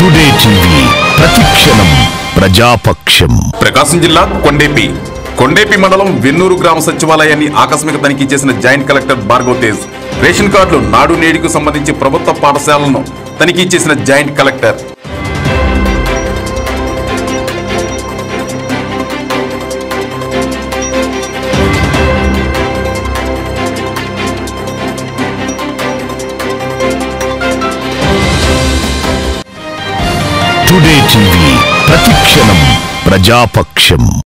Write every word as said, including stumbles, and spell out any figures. Today TV ప్రతిక్షణం ప్రజాపక్షం. ప్రకాశం జిల్లా కొండపి కొండపి మండలం వెన్నూరు గ్రామ సచివాలయాన్ని ఆకస్మిక తనిఖీ చేసిన joint collector Bhargav Tej. Ration కార్డులు నాడు నేడుకు సంబంధించి ప్రభుత్వ పాఠశాలను తనిఖీ చేసిన జాయింట్ కలెక్టర్. టుడే టీవీ ప్రతిక్షణం ప్రజాపక్షం.